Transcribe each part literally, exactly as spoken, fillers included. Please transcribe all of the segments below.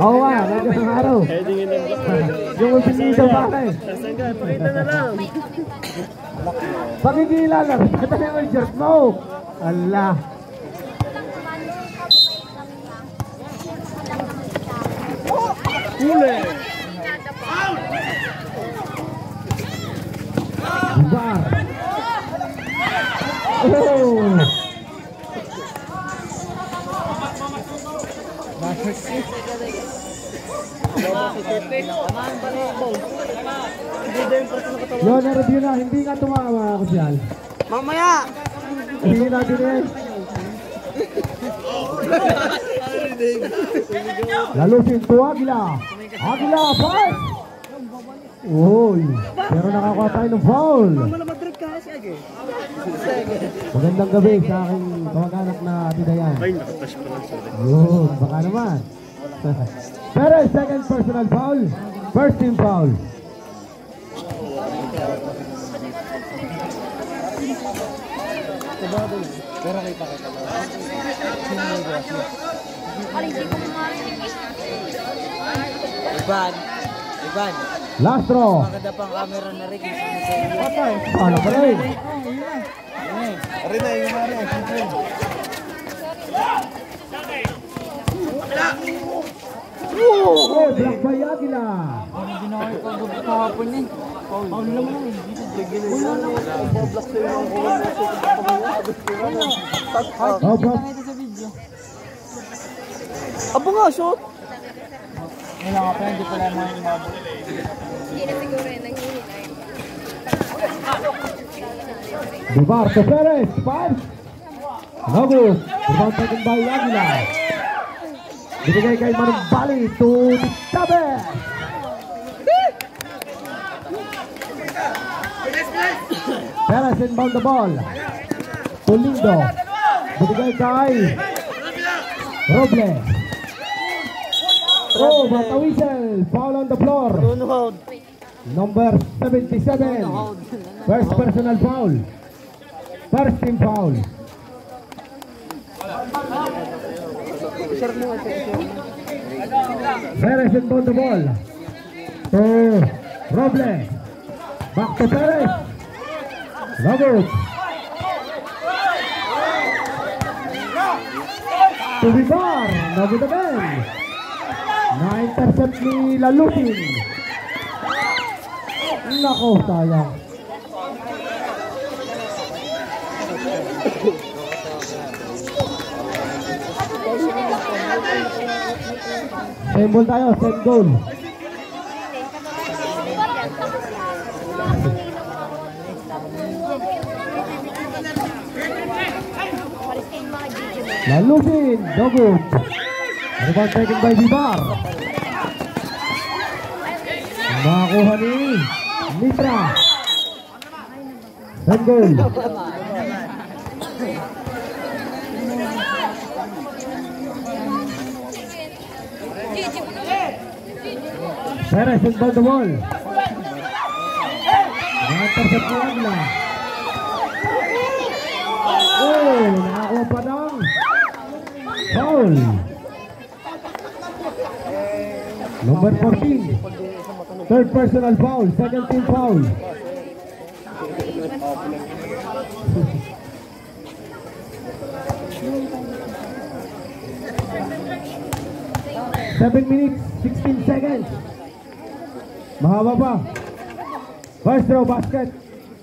Oo nga, magandang araw. Yung ultimate ng bakay. Pakita na lang. Pakikilala, patan yung ultimate mo. Allah. Ule. Diba? Oh! Yon, na-review na. Hindi nga tumawa, Kusyal. Mamaya! Hindi natin eh. Lalusin to, Agila. Agila, foul! Uy, pero nakakuha tayo ng foul. Magandang gabi sa aking kamag-anak na Tidayan. Yun, baka naman. Pero second personal foul, first team foul. Iban, Iban. Last throw. Maganda pang camera na rin. Ano pa rin? Rin na yung mga rin. Oh, black by Agila. Ano ginawa ko gusto ko hapon eh. Paul lang lang. Wala lang. Black sa'yo ang kuwan. Ay, nakita sa video. Abo nga, shot. Wala ka pa, hindi pala naman yung abo. Hindi na siguro eh, nanginilay. Duvar to Perez, five. Nagus, rebound by Agila. Dibigay kay Marong Bali to Tabe. Perez inbound the ball. Tolindo. Dibigay kay Roble. Oh, Matawisel. Foul on the floor. Number seventy-seven. First personal foul. First team foul. Perez inbound the ball to Robles. Back to Perez. Lagos to Vivar. Lagos again. Na-intercept ni Lalusin. Nako, sayang. Sembol tayo, send goal. Lalusin, Dogut. Rebound taken by Vivar. Nakuha ni Mitra. Send goal. Perez inbound the ball. Na-intercept ni Agila. Oh, nakakuha pa ng foul. Number fourteen. Third personal foul. Second team foul. seven minutes, sixteen seconds. Mahaba pa. First throw, basket.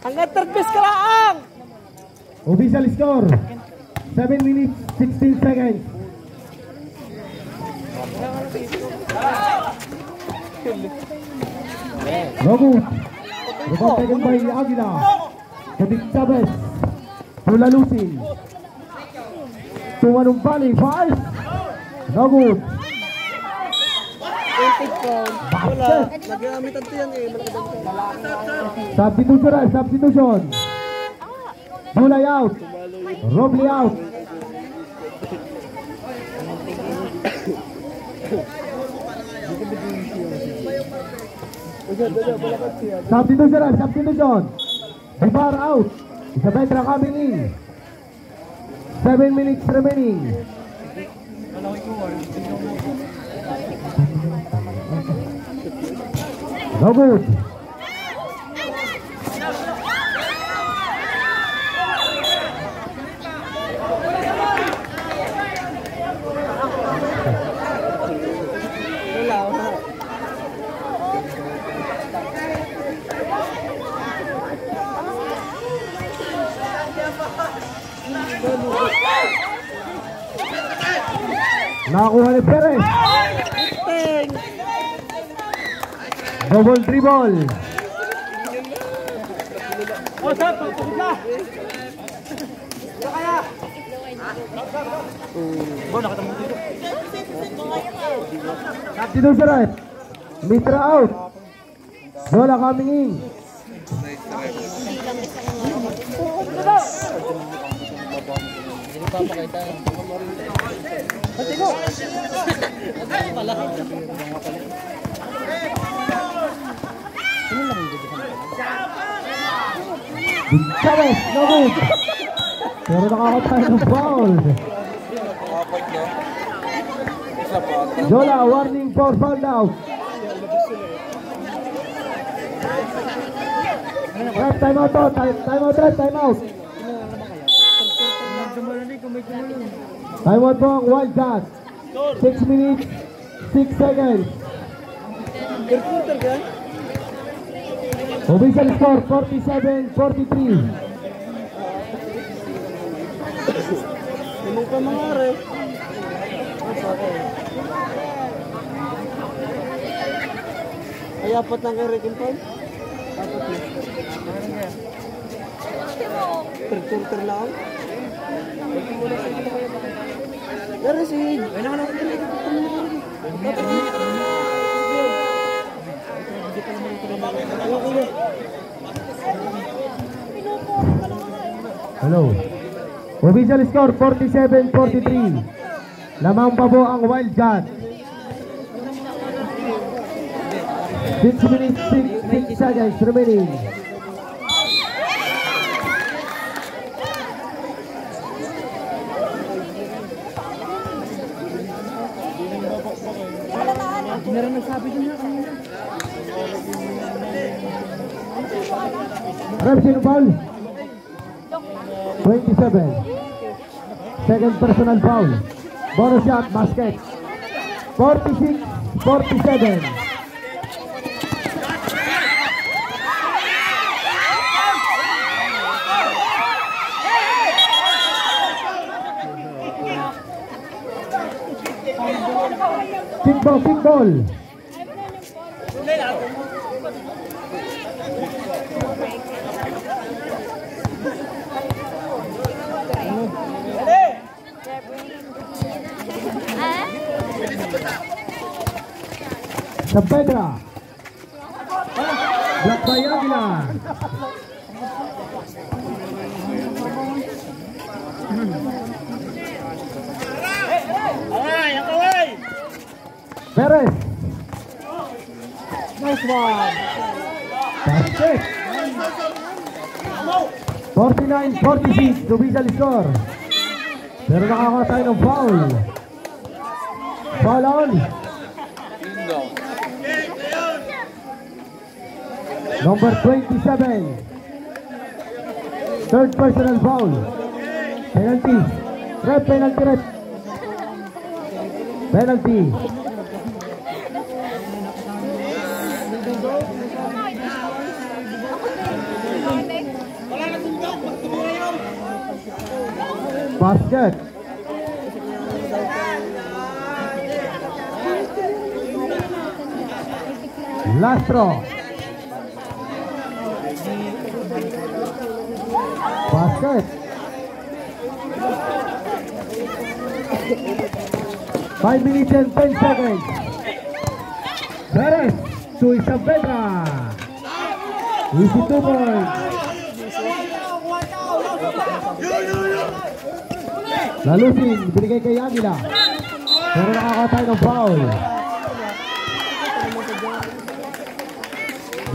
Hanggang third base ka lang. Official score. seven minutes, sixteen seconds. Robot. Robot taken by Agila. Kadik Tabes. Tula Lusin. Tumanong Bali. Five. Robot. Substitution, substitution. Bulay out. Roble out. Substitution, substitution. Bibar out. Isabetra coming in. Seven minutes remaining. No good. Nakuha ni Perez. Double dribble. Oh, sapo, pukla. Kaya. Bo nakatambok dito. Dito sa right. Mitra out. Bola coming in. Papakita mo rin. Patino. Ay pala. Chavez, no good. Pero nakakatay ng foul. Jola, warning for foul now. Time out, time out, time out. I want wrong, wild card. Six minutes, six seconds. Official score forty-seven forty-three. Ay, apat na kayo rekin pa? Perturter lang. Dari sih, enak-enak ini kita ketemu lagi. Hello. Official score forty-seven forty-three. Lamang pa po ang Wild Card. six minutes six seconds remaining. Repetition foul. twenty-seven. Second personal foul. Bonus shot basket. forty-six forty-seven. Kickball, kickball. Sa Pedra Blackbayagila. Perez. Nice one. Perfect. Forty-nine forty-six divisional score. Pero nakakawa tayo ng foul. Foul on number twenty-seven. Third personal foul. Penalty. Rep, penalty, rep. Penalty. Basket. Lastro. Basket. Five minutes and ten seconds. Perez to Isabella. Easy two points. Lalusin, binigay kay Aguila. Pero nakakatay ng foul.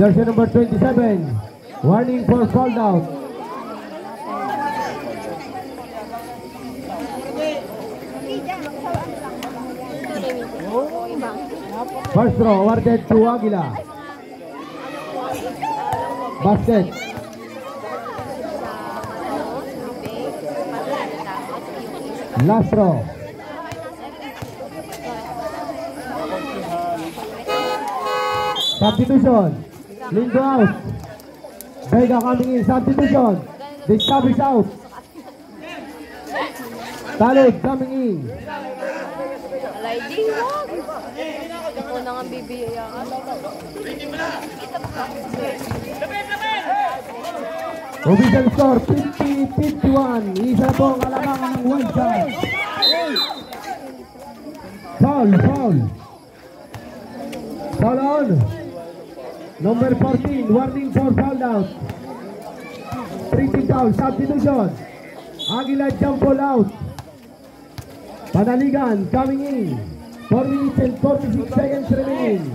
Jersey number twenty-seven. Warning for foul out. First throw awarded to Aguila. Basket. Last row. Substitution. Lindo out. Vega coming in. Substitution. This tab is out. Talig coming in. Sliding walk. Ito na nga bibiyaya ka. Official score, fifty fifty-one. Isa po ang alamangan ng Wild C. Foul, foul. Foul on. Number fourteen, warning for foul out. Pretty foul, substitution. Aguilar jump ball out. Panaligan coming in. four minutes and forty-six seconds remaining.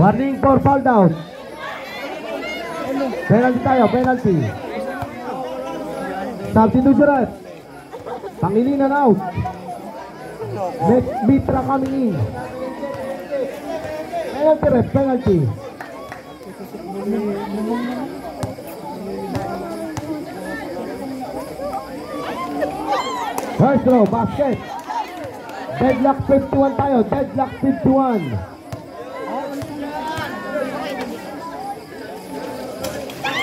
Warning for foul down. Penalty tayo, penalty. Substitution. Pangilinan out. Next Mitra coming in. Penalty ref, penalty. First row, basket. Deadlock fifty-one tayo, deadlock fifty-one.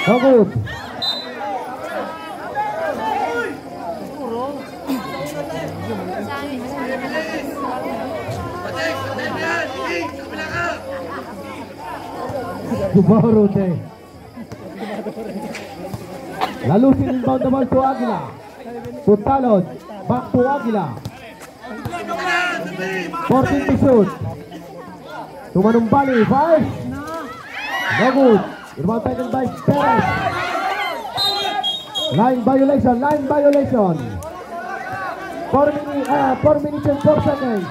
No good. Tomorrow day. Lalusin inbound the ball to Aguila. To Talon. Back to Aguila. fourteen to shoot. Tumanumbali. First. No good. Rebound taken by Perez. Line violation. Line violation. four minutes and four seconds.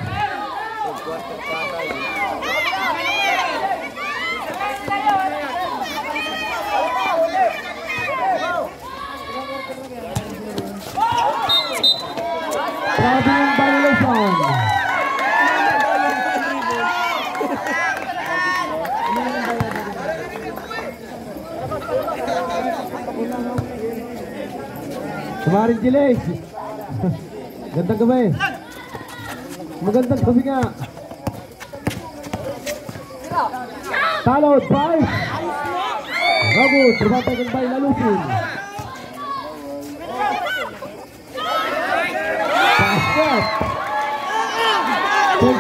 Traveling violation. Kumarin Giles. Gandang gabi. Magandang gabi nga. Talot by Rago. Trabatagan by Lalusin.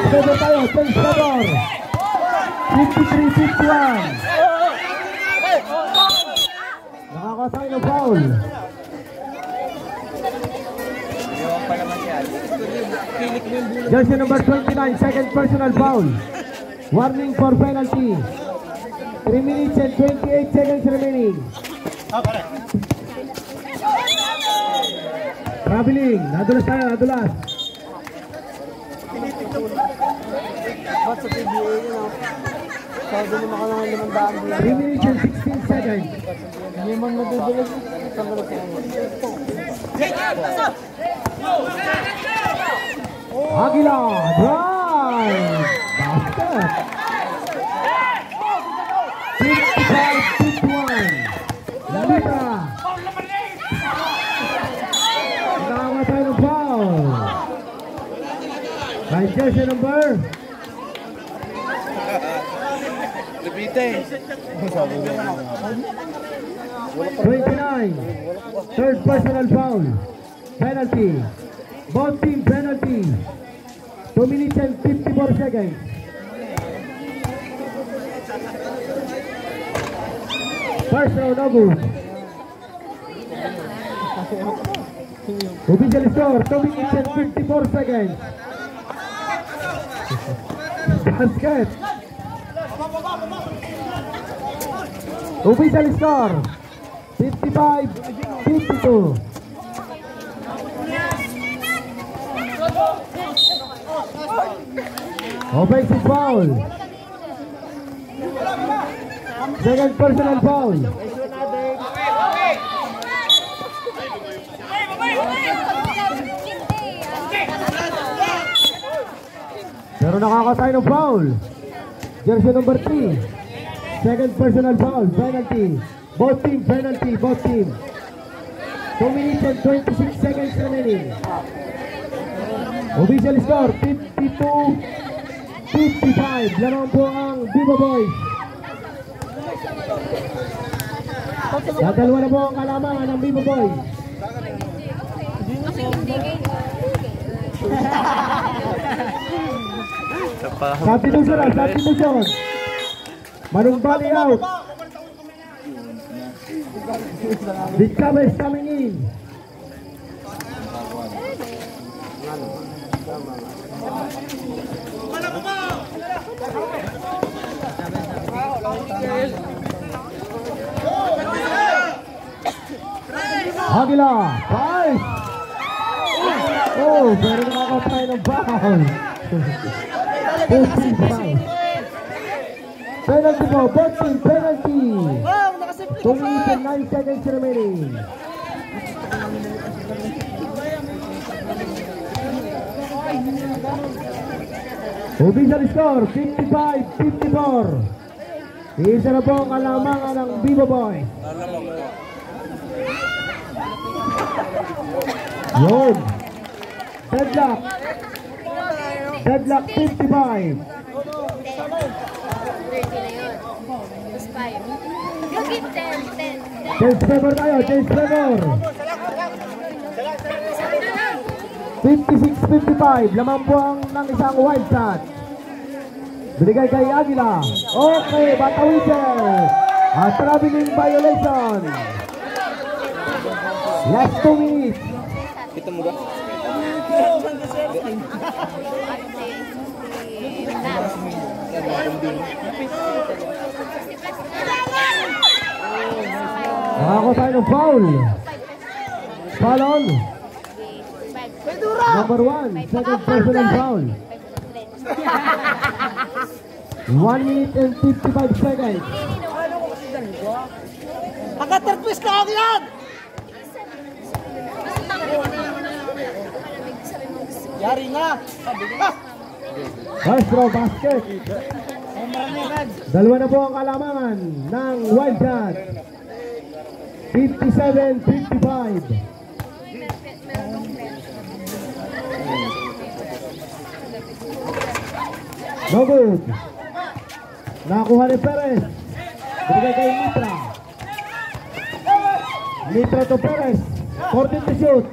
Tensador tayo, tensador. fifty-three fifty-one. Nakakasay ng foul. Jersey number twenty-nine, second personal foul. Warning for penalty. three minutes and twenty-eight seconds remaining. Traveling, nadulas tayo, nadulas. Ba't sa P B A nyo, sabi nyo makalangan naman daan dito. three minutes and sixteen seconds. Hindi man nadudulas. Aguila, drive! Basket! fifty-five fifty-one. Lalita! Nakawa tayo ng foul. Right jersey number? twenty-nine. Third personal foul. Penalty. Both team penalty. two minutes and fifty-four seconds. First row, no good. Official score, two minutes and fifty-four seconds. Basket. Official score fifty-five fifty-two. Offensive foul. Second personal foul. pero nakakatay ng foul. Jersey number three, second personal foul, penalty. Both team penalty, both team. two minutes and twenty-six seconds remaining. Official score fifty-two fifty-five. Laroon po ang Viva Boys. Dadalawa na po ang kalamangan ng Viva Boys. Substitution na, substitution. Marumbali out. Big Chavez coming in. Aguila, five. Oh, pero nakakatay ng foul. Posting foul. Penalty po, posting penalty. twenty-nine seconds remaining. Official score, fifty-five fifty-four. Isa na po ang alamangan ng Viva Boy. Yun. Deadlock. Deadlock fifty-five. Chase Trevor tayo, Chase Trevor. fifty-six fifty-five, lamang po ang ng isang wild shot. Binigay kay Aguila. Okay, Batawizel. A traveling violation. Last two minutes. Kita mo ba? Ako tayo ng foul. Foul on. Number one, second personal foul. one minute and fifty-five seconds. Pagka-terpwis ka ako yan! Yari na! First row basket. Dalawa na po ang kalamangan ng Wildcat. fifty-seven fifty-five. No good. Nakuha ni Perez. Bigay kay Mitra. Mitra to Perez. fourteen to shoot.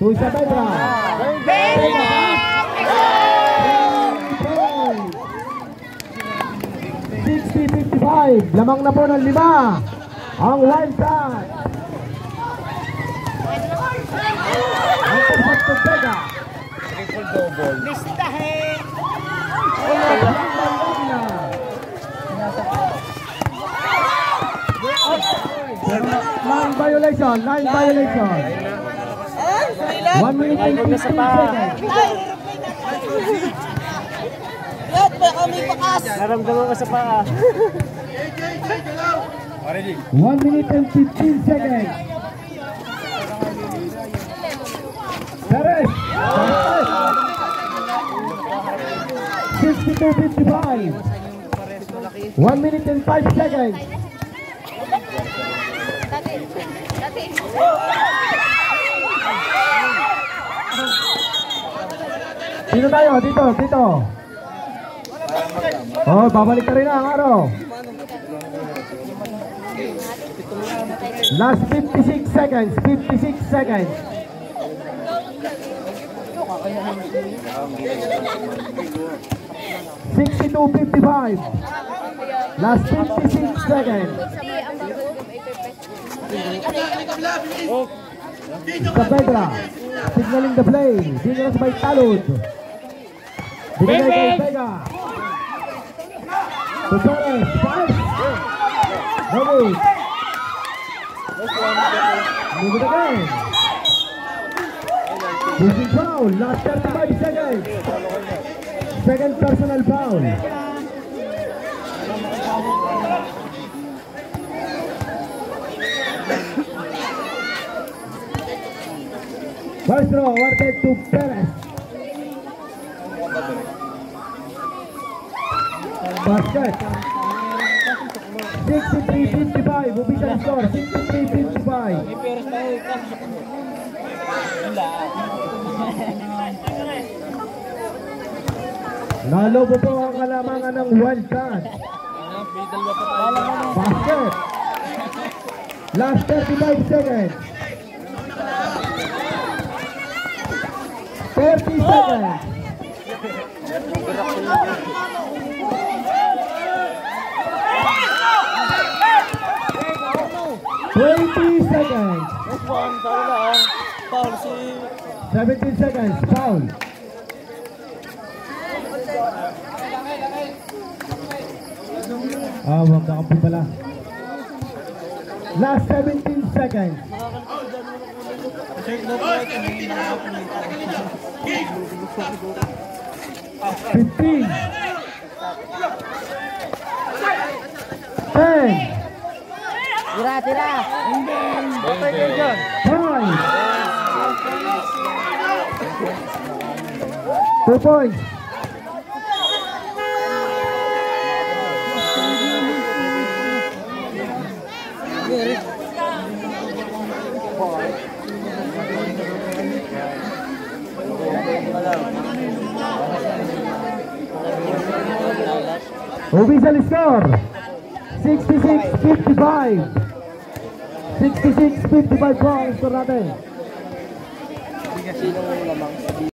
two sa Petra. sixty fifty-five. Lamang na po ng lima. Ang wild card. Ang pagpag to Vega. Triple double. Listahe. Nine violation, nine violation. One minute and fifteen seconds. Naramdaman ko sa paa. One minute and fifteen seconds. Perez. fifty-two fifty-five. one minute and five seconds. Dito tayo, dito, dito. Oh, babalik na rin ang araw. Last fifty-six seconds, fifty-six seconds. sixty-two fifty-five. Last fifty-six seconds. Saavedra signaling the play. Dineras by Talud. Binigay kay Vega. Torres. Ramos. Nagdagdag. Busy foul. Last thirty-five seconds. Second personal foul. First row, awarded to Perez. sixty-three fifty-five, official score, sixty-three fifty-five. Nalobo po ang kalamangan ng Wildcat. Basket. Last thirty-five seconds. thirty seconds. twenty seconds. seventeen seconds. Foul. Ah, wag na kapi pala. Last seventeen seconds. fifteen. ten. Tira, tira. Five. Two points. Official score sixty-six fifty-five. sixty-six fifty-five points for natin.